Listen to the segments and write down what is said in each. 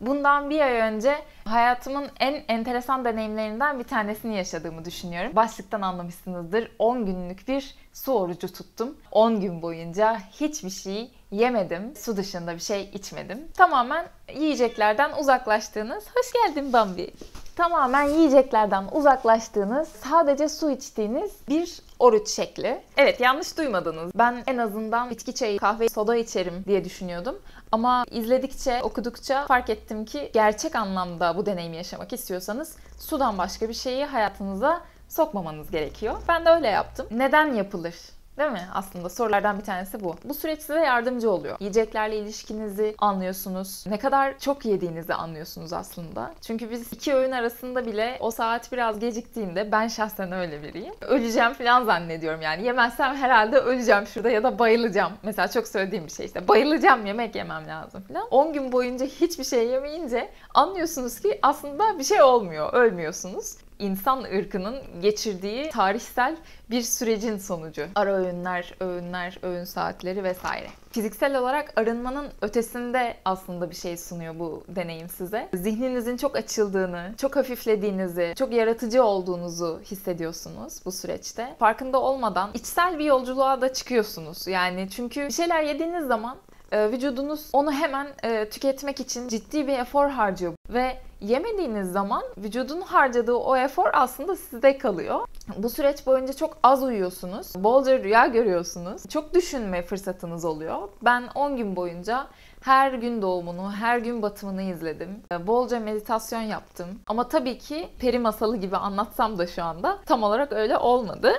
Bundan bir ay önce hayatımın en enteresan deneyimlerinden bir tanesini yaşadığımı düşünüyorum. Başlıktan anlamışsınızdır. 10 günlük bir su orucu tuttum. 10 gün boyunca hiçbir şey yemedim. Su dışında bir şey içmedim. Tamamen yiyeceklerden uzaklaştığınız... Hoş geldin Bambi. Tamamen yiyeceklerden uzaklaştığınız, sadece su içtiğiniz bir oruç şekli. Evet, yanlış duymadınız. Ben en azından içki, çayı, kahve, soda içerim diye düşünüyordum. Ama izledikçe, okudukça fark ettim ki gerçek anlamda bu deneyimi yaşamak istiyorsanız sudan başka bir şeyi hayatınıza sokmamanız gerekiyor. Ben de öyle yaptım. Neden yapılır? Değil mi? Aslında sorulardan bir tanesi bu. Bu süreç size yardımcı oluyor. Yiyeceklerle ilişkinizi anlıyorsunuz. Ne kadar çok yediğinizi anlıyorsunuz aslında. Çünkü biz iki öğün arasında bile o saat biraz geciktiğinde, ben şahsen öyle biriyim, öleceğim falan zannediyorum yani. Yemezsem herhalde öleceğim şurada ya da bayılacağım. Mesela çok söylediğim bir şey işte. Bayılacağım, yemek yemem lazım falan. 10 gün boyunca hiçbir şey yemeyince anlıyorsunuz ki aslında bir şey olmuyor. Ölmüyorsunuz. İnsan ırkının geçirdiği tarihsel bir sürecin sonucu. Ara öğünler, öğün saatleri vesaire. Fiziksel olarak arınmanın ötesinde aslında bir şey sunuyor bu deneyim size. Zihninizin çok açıldığını, çok hafiflediğinizi, çok yaratıcı olduğunuzu hissediyorsunuz bu süreçte. Farkında olmadan içsel bir yolculuğa da çıkıyorsunuz. Yani çünkü bir şeyler yediğiniz zaman vücudunuz onu hemen tüketmek için ciddi bir efor harcıyor. Ve yemediğiniz zaman vücudun harcadığı o efor aslında sizde kalıyor. Bu süreç boyunca çok az uyuyorsunuz. Bolca rüya görüyorsunuz. Çok düşünme fırsatınız oluyor. Ben 10 gün boyunca her gün doğumunu, her gün batımını izledim. Bolca meditasyon yaptım. Ama tabii ki peri masalı gibi anlatsam da şu anda tam olarak öyle olmadı.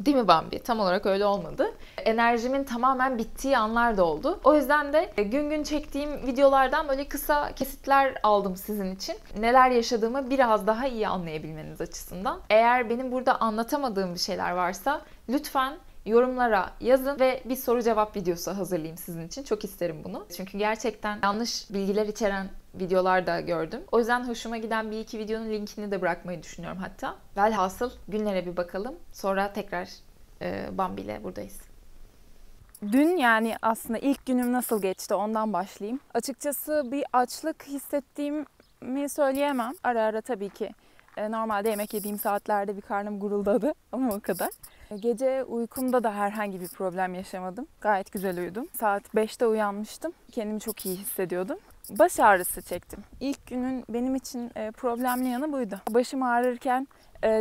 Değil mi Bambi? Tam olarak öyle olmadı. Enerjimin tamamen bittiği anlar da oldu. O yüzden de gün gün çektiğim videolardan böyle kısa kesitler aldım sizin için. Neler yaşadığımı biraz daha iyi anlayabilmeniz açısından. Eğer benim burada anlatamadığım bir şeyler varsa lütfen yorumlara yazın ve bir soru cevap videosu hazırlayayım sizin için. Çok isterim bunu. Çünkü gerçekten yanlış bilgiler içeren videolar da gördüm. O yüzden hoşuma giden bir iki videonun linkini de bırakmayı düşünüyorum hatta. Velhasıl günlere bir bakalım. Sonra tekrar Bambi ile buradayız. Dün, yani aslında ilk günüm nasıl geçti ondan başlayayım. Açıkçası bir açlık hissettiğimi söyleyemem. Ara ara tabii ki normalde yemek yediğim saatlerde bir karnım guruldadı ama o kadar. Gece uykumda da herhangi bir problem yaşamadım. Gayet güzel uyudum. Saat 5'te uyanmıştım. Kendimi çok iyi hissediyordum. Baş ağrısı çektim. İlk günün benim için problemli yanı buydu. Başım ağrırken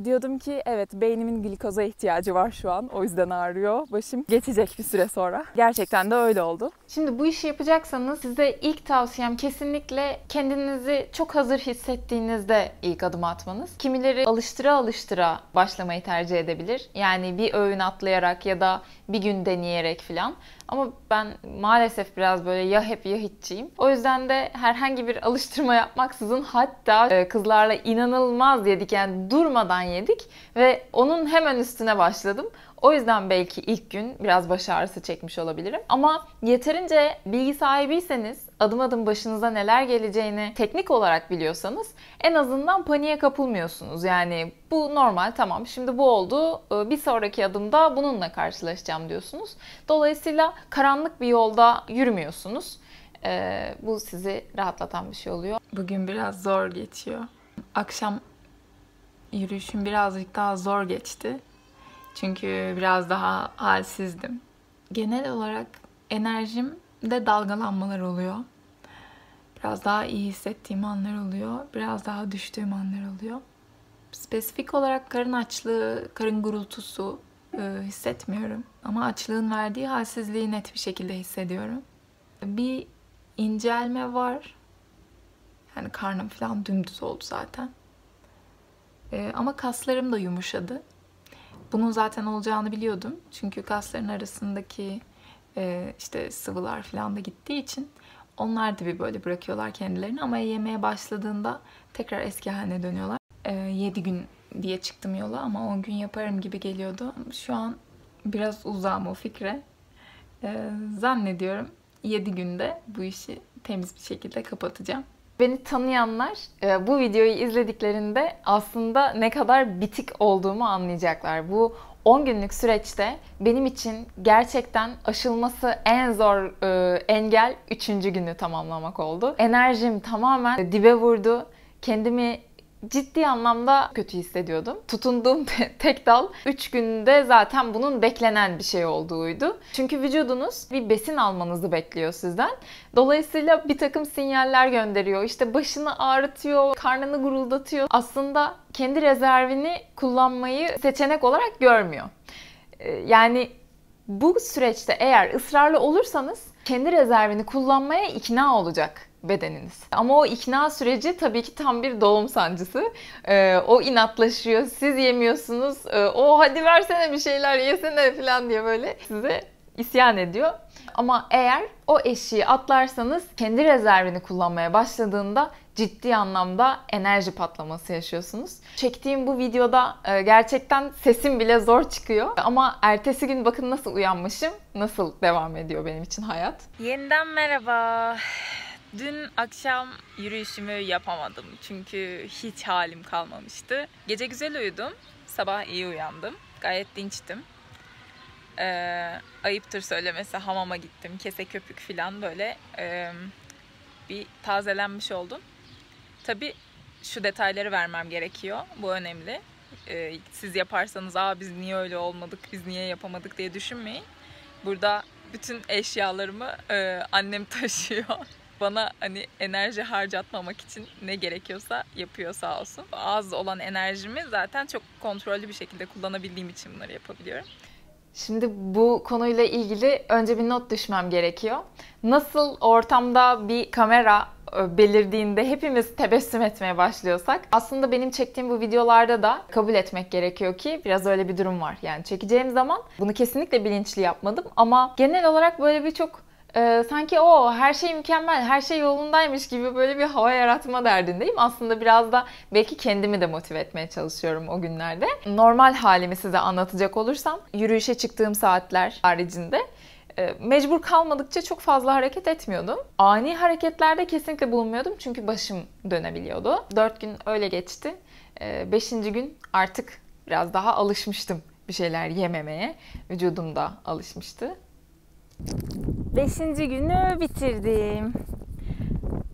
diyordum ki evet, beynimin glikoza ihtiyacı var şu an. O yüzden ağrıyor. Başım geçecek bir süre sonra. Gerçekten de öyle oldu. Şimdi bu işi yapacaksanız size ilk tavsiyem kesinlikle kendinizi çok hazır hissettiğinizde ilk adım atmanız. Kimileri alıştıra alıştıra başlamayı tercih edebilir. Yani bir öğün atlayarak ya da bir gün deneyerek falan. Ama ben maalesef biraz böyle ya hep ya hiççiyim. O yüzden de herhangi bir alıştırma yapmaksızın, hatta kızlarla inanılmaz yedik. Yani durmadan yedik ve onun hemen üstüne başladım. O yüzden belki ilk gün biraz baş ağrısı çekmiş olabilirim. Ama yeterince bilgi sahibiyseniz, adım adım başınıza neler geleceğini teknik olarak biliyorsanız en azından paniğe kapılmıyorsunuz. Yani bu normal, tamam şimdi bu oldu, bir sonraki adımda bununla karşılaşacağım diyorsunuz. Dolayısıyla karanlık bir yolda yürümüyorsunuz. Bu sizi rahatlatan bir şey oluyor. Bugün biraz zor geçiyor. Akşam yürüyüşüm birazcık daha zor geçti. Çünkü biraz daha halsizdim. Genel olarak enerjimde dalgalanmalar oluyor. Biraz daha iyi hissettiğim anlar oluyor. Biraz daha düştüğüm anlar oluyor. Spesifik olarak karın açlığı, karın gurultusu hissetmiyorum. Ama açlığın verdiği halsizliği net bir şekilde hissediyorum. Bir incelme var. Yani karnım falan dümdüz oldu zaten. Ama kaslarım da yumuşadı. Bunun zaten olacağını biliyordum. Çünkü kasların arasındaki işte sıvılar falan da gittiği için onlar da bir böyle bırakıyorlar kendilerini. Ama yemeye başladığında tekrar eski haline dönüyorlar. 7 gün diye çıktım yola ama 10 gün yaparım gibi geliyordu. Şu an biraz uzağım o fikre. Zannediyorum 7 günde bu işi temiz bir şekilde kapatacağım. Beni tanıyanlar bu videoyu izlediklerinde aslında ne kadar bitik olduğumu anlayacaklar. Bu 10 günlük süreçte benim için gerçekten aşılması en zor engel 3. günü tamamlamak oldu. Enerjim tamamen dibe vurdu. Kendimi ciddi anlamda kötü hissediyordum. Tutunduğum tek dal 3 günde zaten bunun beklenen bir şey olduğuydu. Çünkü vücudunuz bir besin almanızı bekliyor sizden. Dolayısıyla bir takım sinyaller gönderiyor. İşte başını ağrıtıyor, karnını guruldatıyor. Aslında kendi rezervini kullanmayı seçenek olarak görmüyor. Yani bu süreçte eğer ısrarlı olursanız kendi rezervini kullanmaya ikna olacak bedeniniz. Ama o ikna süreci tabii ki tam bir doğum sancısı. O inatlaşıyor, siz yemiyorsunuz, o hadi versene bir şeyler yesene falan diye böyle size isyan ediyor. Ama eğer o eşiği atlarsanız kendi rezervini kullanmaya başladığında ciddi anlamda enerji patlaması yaşıyorsunuz. Çektiğim bu videoda gerçekten sesim bile zor çıkıyor. Ama ertesi gün bakın nasıl uyanmışım, nasıl devam ediyor benim için hayat. Yeniden merhaba. Dün akşam yürüyüşümü yapamadım çünkü hiç halim kalmamıştı. Gece güzel uyudum, sabah iyi uyandım. Gayet dinçtim. Ayıptır söylemesi hamama gittim, kese köpük falan böyle bir tazelenmiş oldum. Tabii şu detayları vermem gerekiyor, bu önemli. Siz yaparsanız biz niye öyle olmadık, biz niye yapamadık diye düşünmeyin. Burada bütün eşyalarımı annem taşıyor. Bana hani enerji harcatmamak için ne gerekiyorsa yapıyor sağ olsun. Az olan enerjimi zaten çok kontrollü bir şekilde kullanabildiğim için bunları yapabiliyorum. Şimdi bu konuyla ilgili önce bir not düşmem gerekiyor. Nasıl ortamda bir kamera belirdiğinde hepimiz tebessüm etmeye başlıyorsak, aslında benim çektiğim bu videolarda da kabul etmek gerekiyor ki biraz öyle bir durum var. Yani çekeceğim zaman bunu kesinlikle bilinçli yapmadım ama genel olarak böyle birçok sanki her şey mükemmel, her şey yolundaymış gibi böyle bir hava yaratma derdindeyim. Aslında biraz da belki kendimi de motive etmeye çalışıyorum o günlerde. Normal halimi size anlatacak olursam, yürüyüşe çıktığım saatler haricinde mecbur kalmadıkça çok fazla hareket etmiyordum. Ani hareketlerde kesinlikle bulunmuyordum çünkü başım dönebiliyordu. 4 gün öyle geçti. 5. gün artık biraz daha alışmıştım bir şeyler yememeye. Vücudum da alışmıştı. 5. günü bitirdim.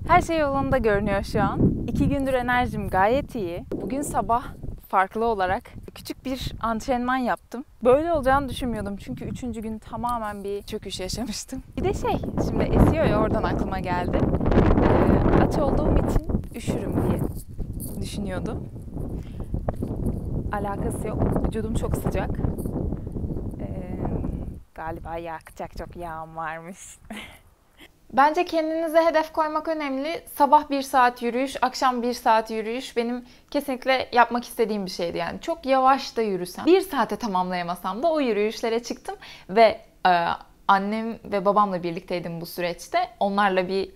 Her şey yolunda görünüyor şu an. 2 gündür enerjim gayet iyi. Bugün sabah farklı olarak küçük bir antrenman yaptım. Böyle olacağını düşünmüyordum çünkü 3. gün tamamen bir çöküş yaşamıştım. Bir de şimdi esiyor ya, oradan aklıma geldi. Aç olduğum için üşürüm diye düşünüyordum. Alakası yok. Vücudum çok sıcak. Galiba yakacak çok yağım varmış. Bence kendinize hedef koymak önemli. Sabah 1 saat yürüyüş, akşam 1 saat yürüyüş benim kesinlikle yapmak istediğim bir şeydi. Yani çok yavaş da yürüsem, 1 saate tamamlayamasam da o yürüyüşlere çıktım ve annem ve babamla birlikteydim bu süreçte. Onlarla bir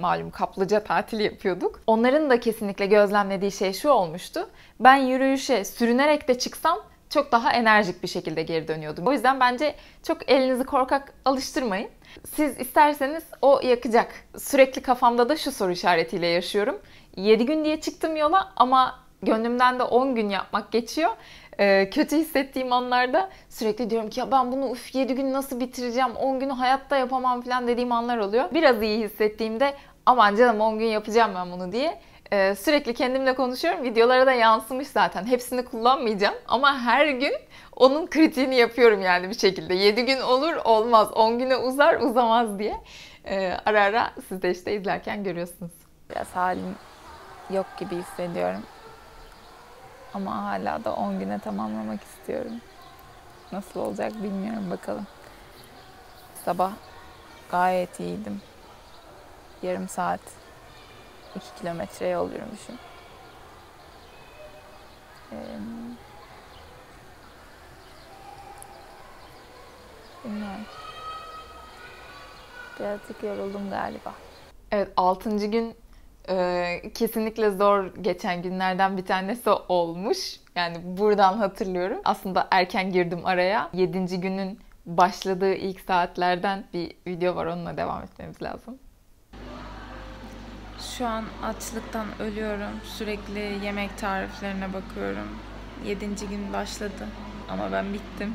malum kaplıca tatili yapıyorduk. Onların da kesinlikle gözlemlediği şey şu olmuştu. Ben yürüyüşe sürünerek de çıksam çok daha enerjik bir şekilde geri dönüyordum. O yüzden bence çok elinizi korkak alıştırmayın. Siz isterseniz o yakacak. Sürekli kafamda da şu soru işaretiyle yaşıyorum. 7 gün diye çıktım yola ama gönlümden de 10 gün yapmak geçiyor. Kötü hissettiğim anlarda sürekli diyorum ki ya ben bunu 7 gün nasıl bitireceğim, 10 günü hayatta yapamam falan dediğim anlar oluyor. Biraz iyi hissettiğimde aman canım 10 gün yapacağım ben bunu diye sürekli kendimle konuşuyorum. Videolara da yansımış zaten. Hepsini kullanmayacağım ama her gün onun kritiğini yapıyorum yani bir şekilde. 7 gün olur olmaz, 10 güne uzar uzamaz diye. Ara ara siz de izlerken görüyorsunuz. Biraz halim yok gibi hissediyorum. Ama hala da 10 güne tamamlamak istiyorum. Nasıl olacak bilmiyorum, bakalım. Sabah gayet iyiydim. Yarım saat 2 kilometre yol yürümüşüm. Bilmiyorum. Birazcık yoruldum galiba. Evet, 6. gün kesinlikle zor geçen günlerden bir tanesi olmuş. Yani buradan hatırlıyorum. Aslında erken girdim araya. 7. günün başladığı ilk saatlerden bir video var. Onunla devam etmemiz lazım. Şu an açlıktan ölüyorum. Sürekli yemek tariflerine bakıyorum. 7. gün başladı. Ama ben bittim.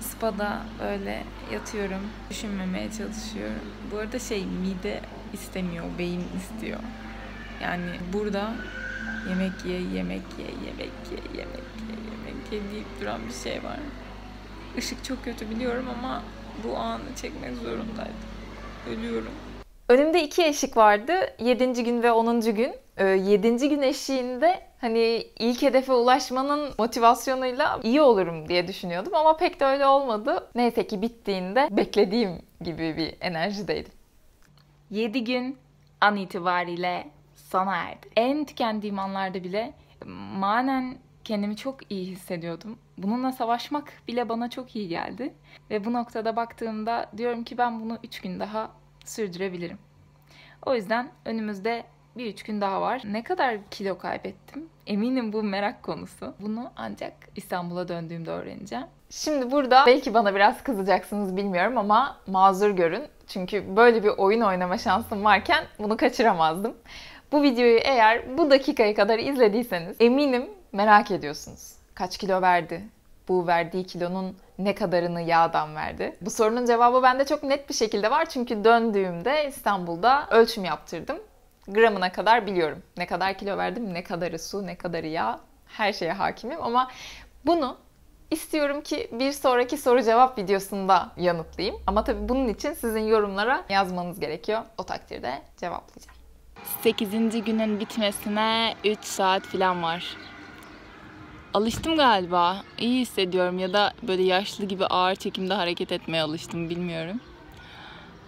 Spada böyle yatıyorum. Düşünmemeye çalışıyorum. Bu arada mide istemiyor, beyin istiyor. Yani burada yemek ye deyip duran bir şey var. Işık çok kötü biliyorum ama bu anı çekmek zorundaydım. Ölüyorum. Önümde 2 eşik vardı. 7. gün ve 10. gün. 7. gün eşiğinde hani ilk hedefe ulaşmanın motivasyonuyla iyi olurum diye düşünüyordum ama pek de öyle olmadı. Neyse ki bittiğinde beklediğim gibi bir enerjideydim. 7 gün an itibariyle sona erdi. En tükendiğim anlarda bile manen kendimi çok iyi hissediyordum. Bununla savaşmak bile bana çok iyi geldi. Ve bu noktada baktığımda diyorum ki ben bunu 3 gün daha sürdürebilirim. O yüzden önümüzde bir 3 gün daha var. Ne kadar kilo kaybettim? Eminim bu merak konusu. Bunu ancak İstanbul'a döndüğümde öğreneceğim. Şimdi burada belki bana biraz kızacaksınız bilmiyorum ama mazur görün. Çünkü böyle bir oyun oynama şansım varken bunu kaçıramazdım. Bu videoyu eğer bu dakikaya kadar izlediyseniz eminim merak ediyorsunuz. Kaç kilo verdi? Bu verdiği kilonun ne kadarını yağdan verdi? Bu sorunun cevabı bende çok net bir şekilde var. Çünkü döndüğümde İstanbul'da ölçüm yaptırdım. Gramına kadar biliyorum. Ne kadar kilo verdim, ne kadarı su, ne kadarı yağ. Her şeye hakimim ama bunu istiyorum ki bir sonraki soru cevap videosunda yanıtlayayım. Ama tabii bunun için sizin yorumlara yazmanız gerekiyor. O takdirde cevaplayacağım. 8. günün bitmesine 3 saat falan var. Alıştım galiba. İyi hissediyorum ya da böyle yaşlı gibi ağır çekimde hareket etmeye alıştım bilmiyorum.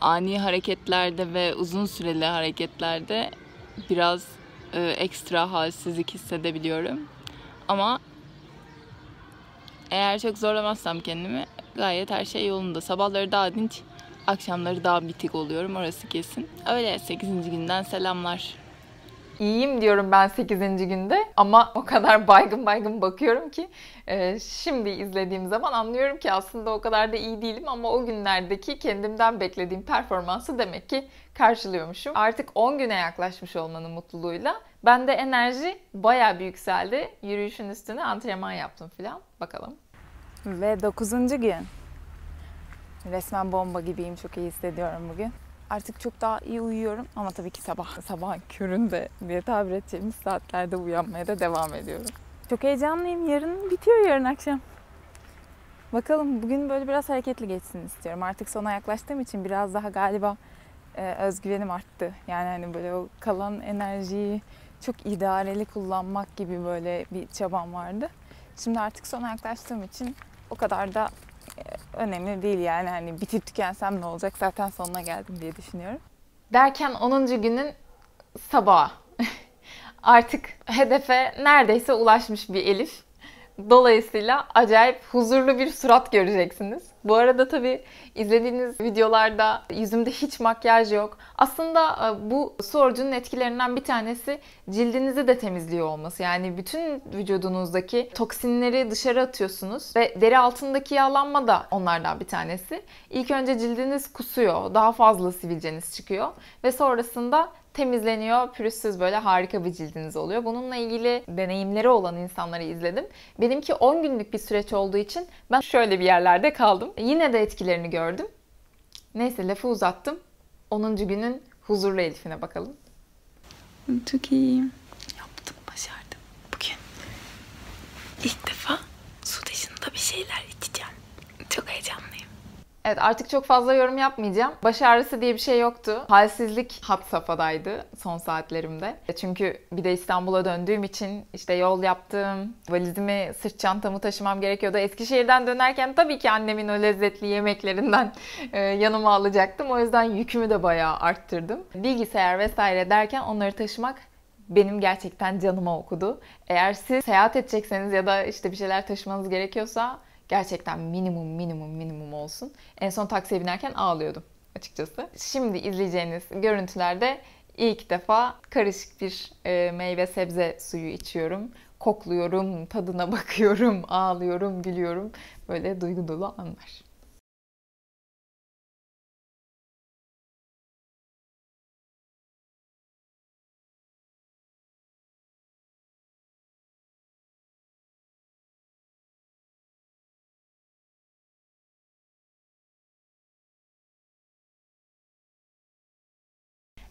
Ani hareketlerde ve uzun süreli hareketlerde biraz ekstra halsizlik hissedebiliyorum. Ama eğer çok zorlamazsam kendimi gayet her şey yolunda. Sabahları daha dinç, akşamları daha bitik oluyorum, orası kesin. Öyle 8. günden selamlar. İyiyim diyorum ben 8. günde ama o kadar baygın bakıyorum ki şimdi izlediğim zaman anlıyorum ki aslında o kadar da iyi değilim ama o günlerdeki kendimden beklediğim performansı demek ki karşılıyormuşum. Artık 10 güne yaklaşmış olmanın mutluluğuyla bende enerji bayağı bir yükseldi. Yürüyüşün üstüne antrenman yaptım filan. Bakalım. Ve 9. gün. Resmen bomba gibiyim. Çok iyi hissediyorum bugün. Artık çok daha iyi uyuyorum ama tabii ki sabah köründe diye tabir edeceğimiz saatlerde uyanmaya da devam ediyorum. Çok heyecanlıyım. Yarın bitiyor, yarın akşam. Bakalım, bugün böyle biraz hareketli geçsin istiyorum. Artık sona yaklaştığım için biraz daha galiba özgüvenim arttı. Yani hani böyle o kalan enerjiyi çok idareli kullanmak gibi böyle bir çabam vardı. Şimdi artık sona yaklaştığım için o kadar da önemli değil yani hani bitip tükensem ne olacak, zaten sonuna geldim diye düşünüyorum. Derken 10. günün sabahı. Artık hedefe neredeyse ulaşmış bir Elif. Dolayısıyla acayip huzurlu bir surat göreceksiniz. Bu arada tabii izlediğiniz videolarda yüzümde hiç makyaj yok. Aslında bu su orucunun etkilerinden bir tanesi cildinizi de temizliyor olması. Yani bütün vücudunuzdaki toksinleri dışarı atıyorsunuz ve deri altındaki yağlanma da onlardan bir tanesi. İlk önce cildiniz kusuyor, daha fazla sivilceniz çıkıyor ve sonrasında temizleniyor, pürüzsüz böyle harika bir cildiniz oluyor. Bununla ilgili deneyimleri olan insanları izledim. Benimki 10 günlük bir süreç olduğu için ben şöyle bir yerlerde kaldım. Yine de etkilerini gördüm. Neyse lafı uzattım. 10. günün huzurlu Elif'ine bakalım. Çok iyiyim. Yaptım, başardım. Bugün ilk defa su dışında bir şeyler içeceğim. Çok heyecanlıyım. Evet, artık çok fazla yorum yapmayacağım. Baş ağrısı diye bir şey yoktu. Halsizlik had safhadaydı son saatlerimde. Çünkü bir de İstanbul'a döndüğüm için işte yol yaptım. Valizimi, sırt çantamı taşımam gerekiyordu. Eskişehir'den dönerken tabii ki annemin o lezzetli yemeklerinden yanıma alacaktım. O yüzden yükümü de bayağı arttırdım. Bilgisayar vesaire derken onları taşımak benim gerçekten canıma okudu. Eğer siz seyahat edecekseniz ya da işte bir şeyler taşımanız gerekiyorsa gerçekten minimum olsun. En son taksiye binerken ağlıyordum açıkçası. Şimdi izleyeceğiniz görüntülerde ilk defa karışık bir meyve sebze suyu içiyorum. Kokluyorum, tadına bakıyorum, ağlıyorum, gülüyorum. Böyle duygu dolu anlar.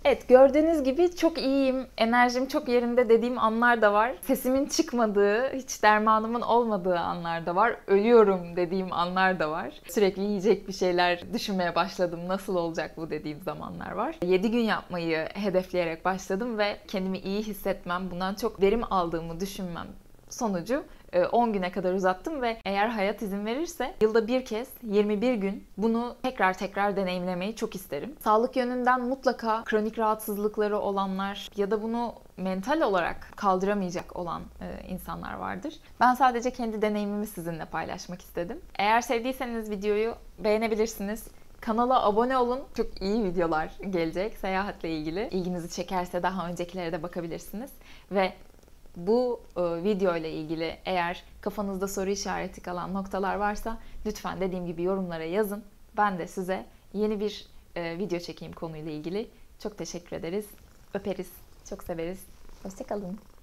Evet, gördüğünüz gibi çok iyiyim, enerjim çok yerinde dediğim anlar da var. Sesimin çıkmadığı, hiç dermanımın olmadığı anlar da var. Ölüyorum dediğim anlar da var. Sürekli yiyecek bir şeyler düşünmeye başladım. Nasıl olacak bu dediğim zamanlar var. 7 gün yapmayı hedefleyerek başladım ve kendimi iyi hissetmem, bundan çok verim aldığımı düşünmem sonucu 10 güne kadar uzattım ve eğer hayat izin verirse yılda bir kez 21 gün bunu tekrar deneyimlemeyi çok isterim. Sağlık yönünden mutlaka kronik rahatsızlıkları olanlar ya da bunu mental olarak kaldıramayacak olan insanlar vardır. Ben sadece kendi deneyimimi sizinle paylaşmak istedim. Eğer sevdiyseniz videoyu beğenebilirsiniz. Kanala abone olun. Çok iyi videolar gelecek seyahatle ilgili. İlginizi çekerse daha öncekilere de bakabilirsiniz ve bu video ile ilgili eğer kafanızda soru işareti kalan noktalar varsa lütfen dediğim gibi yorumlara yazın. Ben de size yeni bir video çekeyim konuyla ilgili. Çok teşekkür ederiz. Öperiz. Çok severiz. Hoşça kalın.